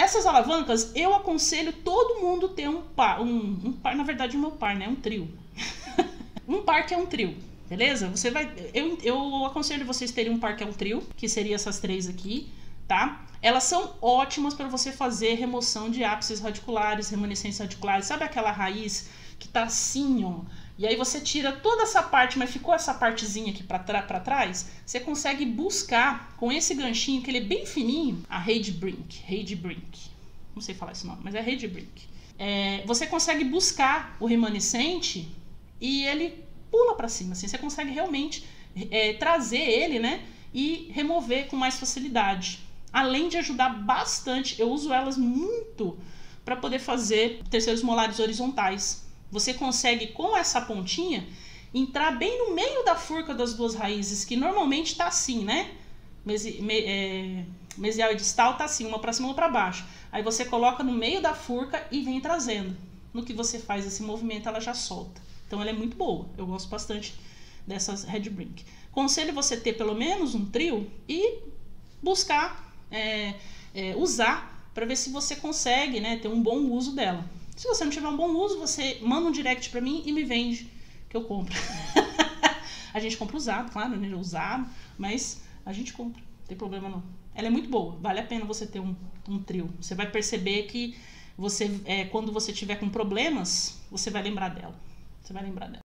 essas alavancas, eu aconselho todo mundo ter um par, na verdade, um trio. Um par que é um trio, beleza? Você vai, eu aconselho vocês terem um par que é um trio, que seria essas três aqui, tá? Elas são ótimas para você fazer remoção de ápices radiculares, remanescências radiculares, sabe aquela raiz que tá assim, ó? E aí você tira toda essa parte, mas ficou essa partezinha aqui para trás, você consegue buscar com esse ganchinho, que ele é bem fininho, a Heidbrink. Não sei falar esse nome, mas é Heidbrink. É, você consegue buscar o remanescente e ele pula para cima, assim, você consegue realmente trazer ele, né, e remover com mais facilidade. Além de ajudar bastante, eu uso elas muito para poder fazer terceiros molares horizontais. Você consegue, com essa pontinha, entrar bem no meio da furca das duas raízes, que normalmente tá assim, né? Mesial e distal tá assim, uma pra cima, uma pra baixo. Aí você coloca no meio da furca e vem trazendo. No que você faz esse movimento, ela já solta. Então ela é muito boa, eu gosto bastante dessas Heidbrink. Conselho você ter pelo menos um trio e buscar, usar, para ver se você consegue, né, ter um bom uso dela. Se você não tiver um bom uso, você manda um direct pra mim e me vende, que eu compro. A gente compra usado, claro, né? Usado, mas a gente compra, não tem problema não. Ela é muito boa, vale a pena você ter um trio. Você vai perceber que você, quando você tiver com problemas, você vai lembrar dela.